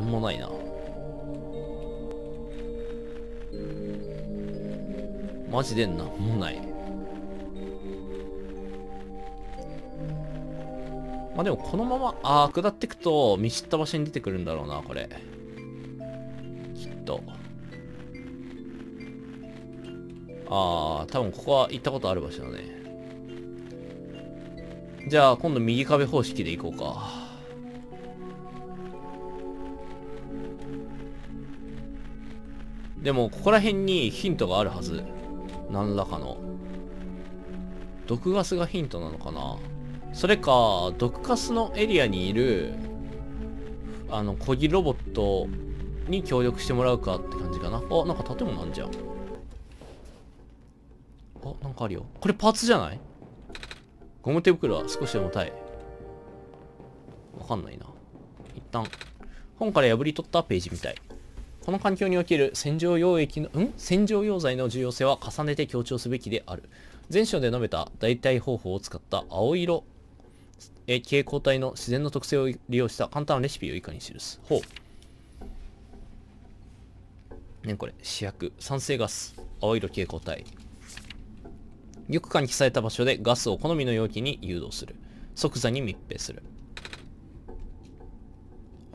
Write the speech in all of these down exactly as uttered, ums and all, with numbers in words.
なんもないな。マジでなんもない。まあでもこのまま、あー下ってくと見知った場所に出てくるんだろうな、これきっと。ああ、多分ここは行ったことある場所だね。じゃあ今度右壁方式で行こうか。でもここら辺にヒントがあるはず。何らかの毒ガスがヒントなのかな。それか毒ガスのエリアにいるあのコギロボットに協力してもらうかって感じかな。あ、なんか建物あんじゃん。あ、なんかあるよ。これパーツじゃない？ゴム手袋は少し重たい。わかんないな。一旦本から破り取ったページみたい。この環境における洗浄溶液の、ん洗浄溶剤の重要性は重ねて強調すべきである。前章で述べた代替方法を使った青色蛍光体の自然の特性を利用した簡単なレシピを以下に記す。ほう。ね、これ。試薬。酸性ガス。青色蛍光体。よく喚起された場所でガスを好みの容器に誘導する。即座に密閉する。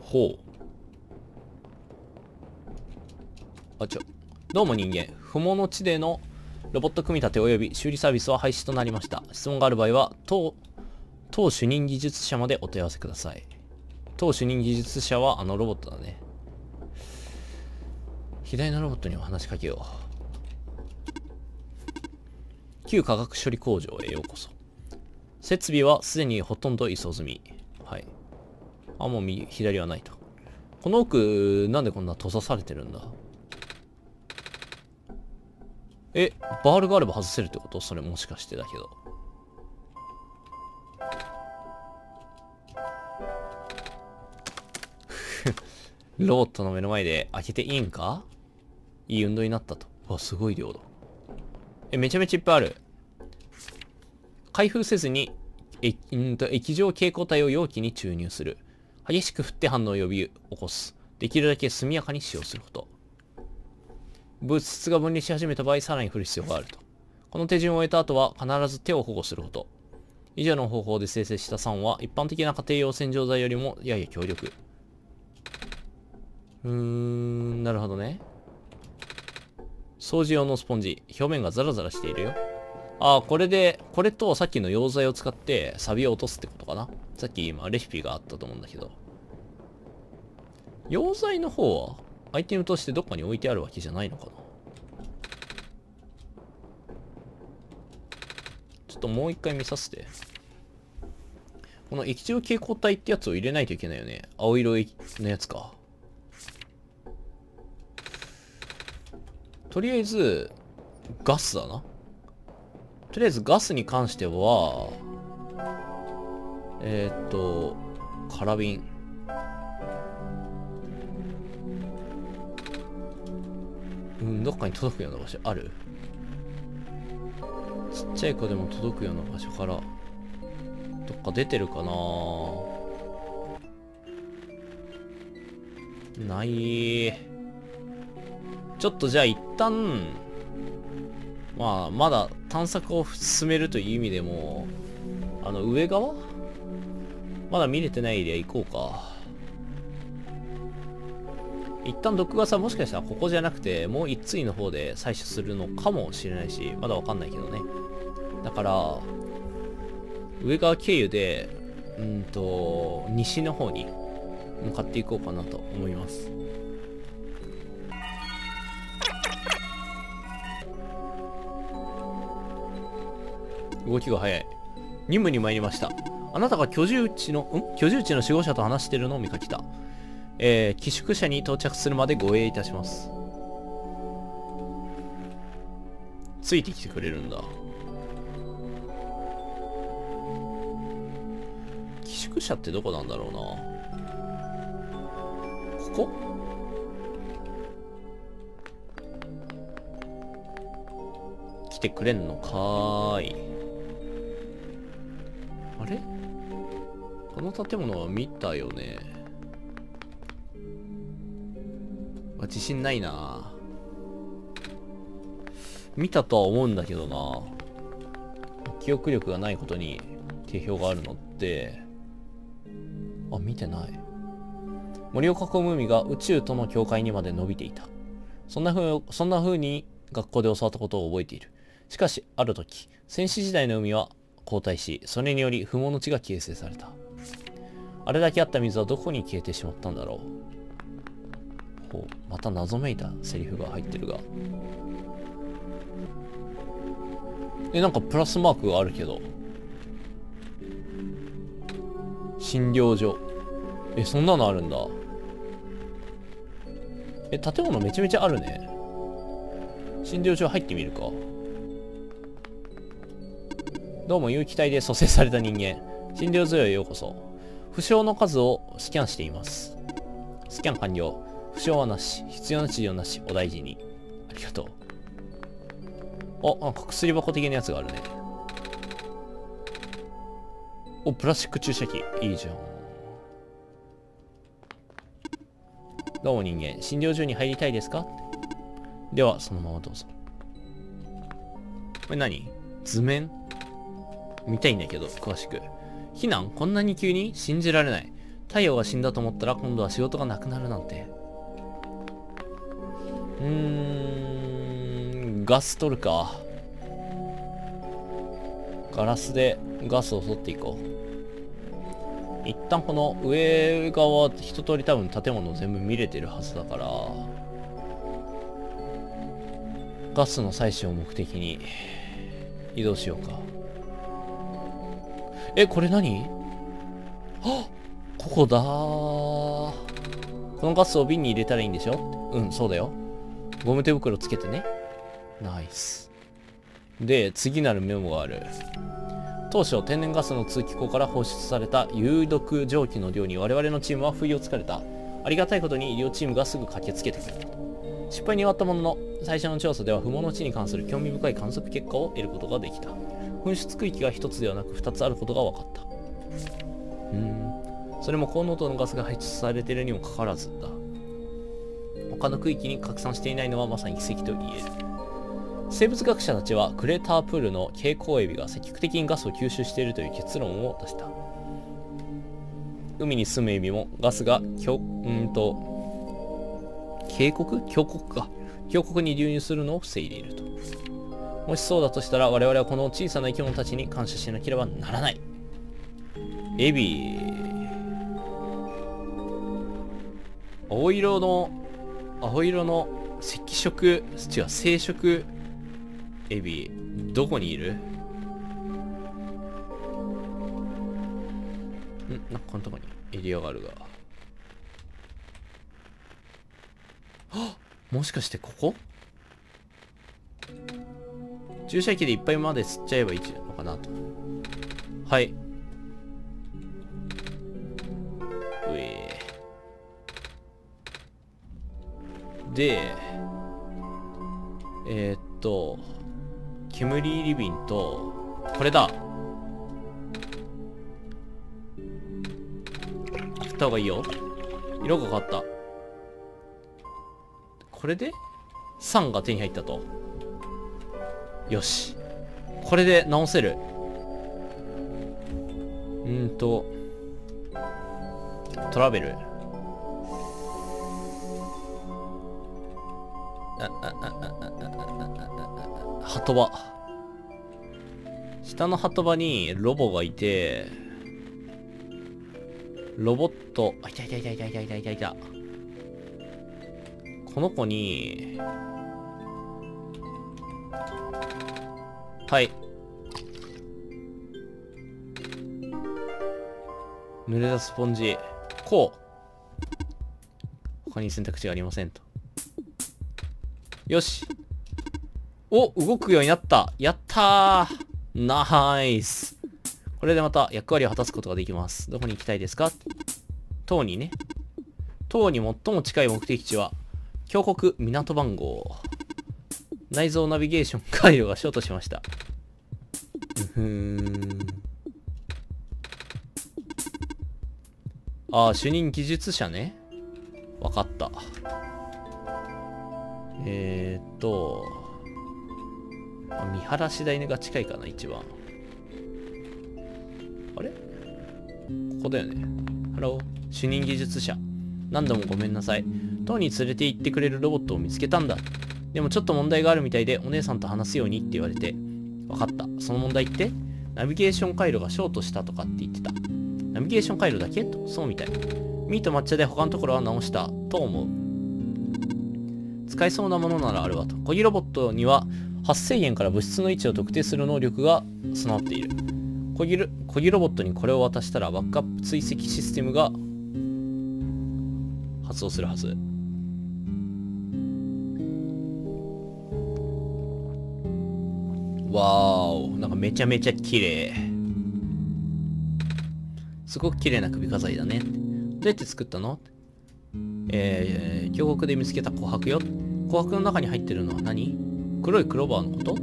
ほう。あ、ちょ。どうも人間。不毛の地でのロボット組み立て及び修理サービスは廃止となりました。質問がある場合は、当、当主任技術者までお問い合わせください。当主任技術者はあのロボットだね。左のロボットにお話しかけよう。旧化学処理工場へようこそ。設備はすでにほとんど移送済み。はい。あ、もう右、左はないと。この奥、なんでこんな閉ざされてるんだ。え、バールがあれば外せるってこと？それもしかしてだけど。ロボットの目の前で開けていいんか？いい運動になったと。わ、すごい量だ。え、めちゃめちゃいっぱいある。開封せずに、え、うんと、液状蛍光体を容器に注入する。激しく振って反応を呼び起こす。できるだけ速やかに使用すること。物質が分離し始めた場合、さらに振る必要があると。この手順を終えた後は、必ず手を保護すること。以上の方法で生成した酸は、一般的な家庭用洗浄剤よりもやや強力。うーん、なるほどね。掃除用のスポンジ。表面がザラザラしているよ。ああ、これで、これとさっきの溶剤を使ってサビを落とすってことかな。さっき今レシピがあったと思うんだけど。溶剤の方はアイテムとしてどっかに置いてあるわけじゃないのかな。ちょっともう一回見させて。この液状蛍光体ってやつを入れないといけないよね。青色のやつか。とりあえず、ガスだな。とりあえずガスに関しては、えー、っと、カラビン。うん、どっかに届くような場所ある？ちっちゃい子でも届くような場所から、どっか出てるかな？ないー。ちょっとじゃあ一旦、まあ、まだ探索を進めるという意味でも、あの、上側？まだ見れてないエリア行こうか。一旦毒ガスはもしかしたらここじゃなくて、もう一対の方で採取するのかもしれないし、まだわかんないけどね。だから、上側経由で、うんと、西の方に向かっていこうかなと思います。動きが早い。任務に参りました。あなたが居住地の、ん居住地の守護者と話しているのを見かけた。えー、寄宿舎に到着するまで護衛いたします。ついてきてくれるんだ。寄宿舎ってどこなんだろうな。ここ？来てくれんのかーい。あれ？この建物は見たよね。自信ないな。見たとは思うんだけどな。記憶力がないことに定評があるのって、あ、見てない。森を囲む海が宇宙との境界にまで伸びていた。そんなふう、そんなふうに学校で教わったことを覚えている。しかし、ある時、先史時代の海は後退し、それにより不毛の地が形成された。あれだけあった水はどこに消えてしまったんだろう。ほう、また謎めいたセリフが入ってるが。え、なんかプラスマークがあるけど。診療所。え、そんなのあるんだ。え、建物めちゃめちゃあるね。診療所入ってみるか。どうも有機体で蘇生された人間。診療所へようこそ。負傷の数をスキャンしています。スキャン完了。負傷はなし。必要な治療なし。お大事に。ありがとう。あ、なんか薬箱的なやつがあるね。お、プラスチック注射器。いいじゃん。どうも人間。診療所に入りたいですか？では、そのままどうぞ。これ何？図面？見たいんだけど、詳しく。避難？こんなに急に？信じられない。太陽が死んだと思ったら、今度は仕事がなくなるなんて。うーん、ガス取るか。ガラスでガスを取っていこう。一旦この上側、一通り多分建物全部見れてるはずだから、ガスの採取を目的に移動しようか。え、これ何？はっ、ここだー。このガスを瓶に入れたらいいんでしょ？うん、そうだよ。ゴム手袋つけてね。ナイス。で、次なるメモがある。当初、天然ガスの通気口から放出された有毒蒸気の量に我々のチームは不意をつかれた。ありがたいことに医療チームがすぐ駆けつけてくれた。失敗に終わったものの、最初の調査では不毛の地に関する興味深い観測結果を得ることができた。噴出区域がひとつではなくふたつあることが分かった。うーん。それも高濃度のガスが排出されているにもかかわらずだ。他の区域に拡散していないのはまさに奇跡と言える。生物学者たちはクレータープールの蛍光エビが積極的にガスを吸収しているという結論を出した。海に住むエビもガスがきょ、うんと、渓谷？峡谷か。峡谷に流入するのを防いでいると。もしそうだとしたら、我々はこの小さな生き物たちに感謝しなければならない。エビ。青色の、青色の赤色、違う、生色エビ、どこにいる？ん？なんかこのとこにエリアがあるが。はっ！もしかしてここ？注射器でいっぱいまで吸っちゃえばいいのかなと。はい。うえーでえー、っと煙リビンとこれだ。食った方がいいよ。色が変わった。これで酸が手に入ったと。よし。これで直せる。うーんと。トラベル。ハトバ。下のハトバにロボがいて、ロボット、あ、いたいたいたいたいたいたいたいた。この子に、はい。濡れたスポンジ。こう。他に選択肢がありませんと。よし。お、動くようになった。やったー。ナイス。これでまた役割を果たすことができます。どこに行きたいですか？塔にね。塔に最も近い目的地は、峡谷港番号。内蔵ナビゲーション回路がショートしました。うーん。ああ、主任技術者ね。わかった。えーっと見晴らし台が近いかな、一番。あれここだよね。ハロー、主任技術者。何度もごめんなさい。塔に連れて行ってくれるロボットを見つけたんだ。でもちょっと問題があるみたいで、お姉さんと話すようにって言われて。わかった。その問題ってナビゲーション回路がショートしたとかって言ってた。ナビゲーション回路だけと、そうみたい。ミーと抹茶で他のところは直したと思う。使えそうなものならあるわと。コギロボットにははっせんえんから物質の位置を特定する能力が備わっている。コギロ、コギロボットにこれを渡したらバックアップ追跡システムが発動するはず。わーお、なんかめちゃめちゃ綺麗。すごく綺麗な首飾りだね。どうやって作ったの？えー、峡谷で見つけた琥珀よ。琥珀の中に入ってるのは何？黒いクローバーのこと？こ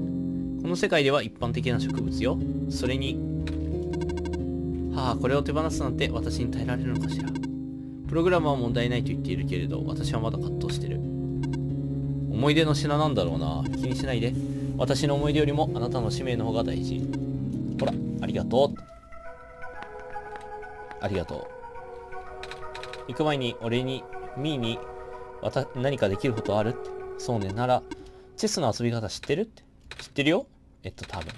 の世界では一般的な植物よ。それに、はあ、これを手放すなんて私に耐えられるのかしら。プログラムは問題ないと言っているけれど、私はまだ葛藤してる。思い出の品なんだろうな。気にしないで。私の思い出よりもあなたの使命の方が大事。ほら、ありがとう。ありがとう。行く前に俺に、ミーに、わた、何かできることある？そうね、なら、チェスの遊び方知ってる？って知ってるよ。えっと、多分。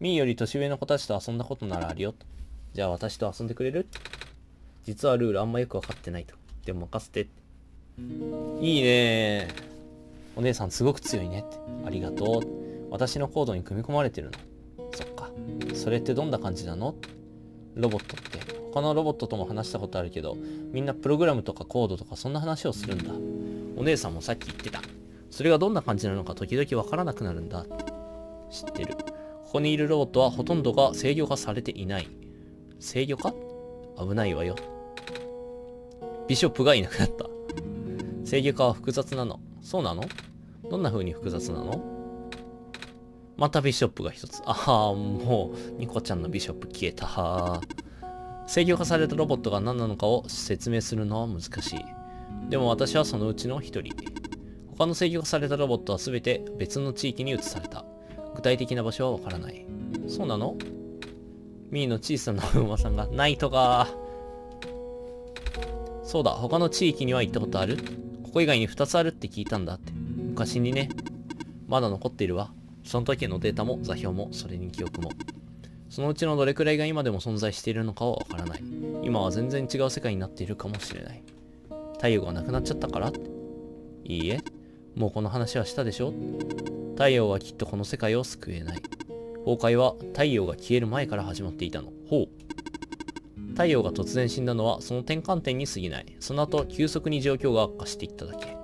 ミーより年上の子たちと遊んだことならあるよ。じゃあ私と遊んでくれる？実はルールあんまよくわかってないと。でも任せて。いいねー。お姉さんすごく強いねって。ありがとう。私の行動に組み込まれてるの。そっか。それってどんな感じなの？ロボットって。他のロボットとも話したことあるけど、みんなプログラムとかコードとかそんな話をするんだ。お姉さんもさっき言ってた。それがどんな感じなのか時々わからなくなるんだって。知ってる。ここにいるロボットはほとんどが制御化されていない。制御化？危ないわよ。ビショップがいなくなった。制御化は複雑なの。そうなの？どんな風に複雑なの？またビショップが一つ。ああ、もう、ニコちゃんのビショップ消えた。制御化されたロボットが何なのかを説明するのは難しい。でも私はそのうちの一人。他の制御化されたロボットは全て別の地域に移された。具体的な場所はわからない。そうなの？ミーの小さな馬さんが、ナイトが。そうだ、他の地域には行ったことある？ここ以外にふたつあるって聞いたんだって。昔にね。まだ残っているわ。その時のデータも座標も、それに記憶も。そのうちのどれくらいが今でも存在しているのかはわからない。今は全然違う世界になっているかもしれない。太陽がなくなっちゃったから？いいえ。もうこの話はしたでしょ？太陽はきっとこの世界を救えない。崩壊は太陽が消える前から始まっていたの。ほう。太陽が突然死んだのはその転換点に過ぎない。その後、急速に状況が悪化していっただけ。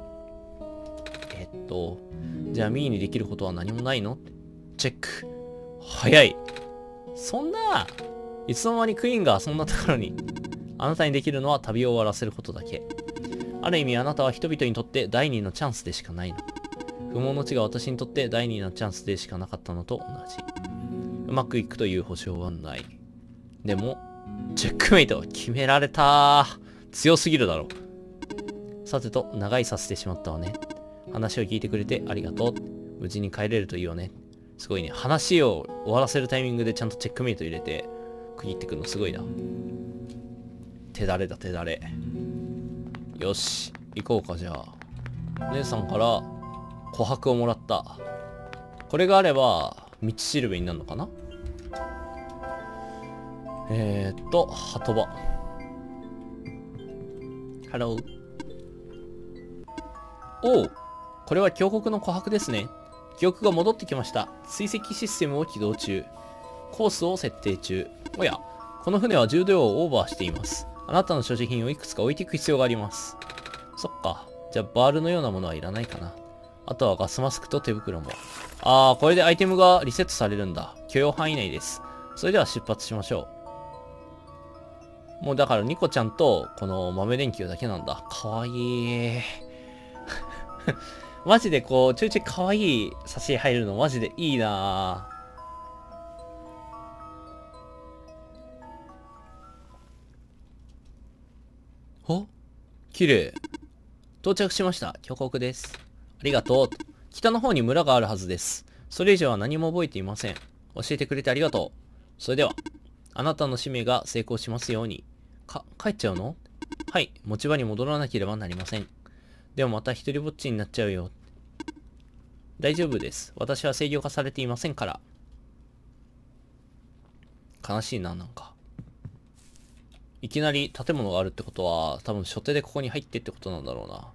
えっと、じゃあミーにできることは何もないの？チェック。早い。そんな、いつの間にクイーンがそんなところに。あなたにできるのは旅を終わらせることだけ。ある意味あなたは人々にとって第二のチャンスでしかないの。不毛の地が私にとって第二のチャンスでしかなかったのと同じ。うまくいくという保証はない。でも、チェックメイト決められた。強すぎるだろう。さてと、長いさせてしまったわね。話を聞いてくれてありがとう。無事に帰れるといいよね。すごいね。話を終わらせるタイミングでちゃんとチェックメイト入れて、区切ってくるのすごいな。手だれだ、手だれ。よし。行こうか、じゃあ。お姉さんから、琥珀をもらった。これがあれば、道しるべになるのかな？えーっと、ハトバ。ハロー。おう、これは峡谷の琥珀ですね。記憶が戻ってきました。追跡システムを起動中。コースを設定中。おや、この船は重量をオーバーしています。あなたの所持品をいくつか置いていく必要があります。そっか。じゃあ、バールのようなものはいらないかな。あとはガスマスクと手袋も。あー、これでアイテムがリセットされるんだ。許容範囲内です。それでは出発しましょう。もうだからニコちゃんとこの豆電球だけなんだ。かわいい。マジでこう、ちょいちょいかわいい挿絵入るのマジでいいなぁ。あ、綺麗。到着しました。峡谷です。ありがとう。北の方に村があるはずです。それ以上は何も覚えていません。教えてくれてありがとう。それでは、あなたの使命が成功しますように。か、帰っちゃうの？はい、持ち場に戻らなければなりません。でもまた一人ぼっちになっちゃうよ。大丈夫です。私は制御化されていませんから。悲しいな、なんか。いきなり建物があるってことは、多分初手でここに入ってってことなんだろうな。